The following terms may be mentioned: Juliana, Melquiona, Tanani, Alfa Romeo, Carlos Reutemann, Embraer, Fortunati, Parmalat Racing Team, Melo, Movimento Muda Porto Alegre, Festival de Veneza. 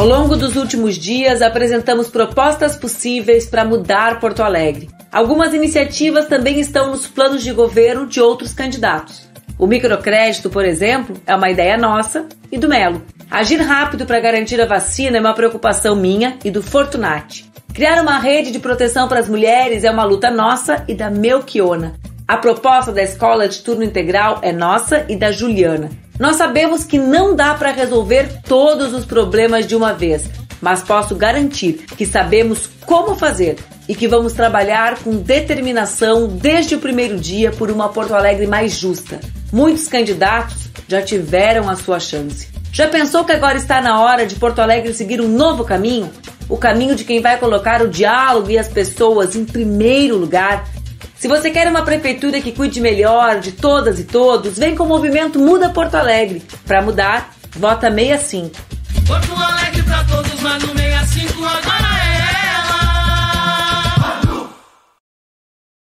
Ao longo dos últimos dias, apresentamos propostas possíveis para mudar Porto Alegre. Algumas iniciativas também estão nos planos de governo de outros candidatos. O microcrédito, por exemplo, é uma ideia nossa e do Melo. Agir rápido para garantir a vacina é uma preocupação minha e do Fortunati. Criar uma rede de proteção para as mulheres é uma luta nossa e da Melquiona. A proposta da escola de turno integral é nossa e da Juliana. Nós sabemos que não dá para resolver todos os problemas de uma vez, mas posso garantir que sabemos como fazer e que vamos trabalhar com determinação desde o primeiro dia por uma Porto Alegre mais justa. Muitos candidatos já tiveram a sua chance. Já pensou que agora está na hora de Porto Alegre seguir um novo caminho? O caminho de quem vai colocar o diálogo e as pessoas em primeiro lugar? Se você quer uma prefeitura que cuide melhor de todas e todos, vem com o Movimento Muda Porto Alegre. Para mudar, vota 65. Porto Alegre para todos, mas no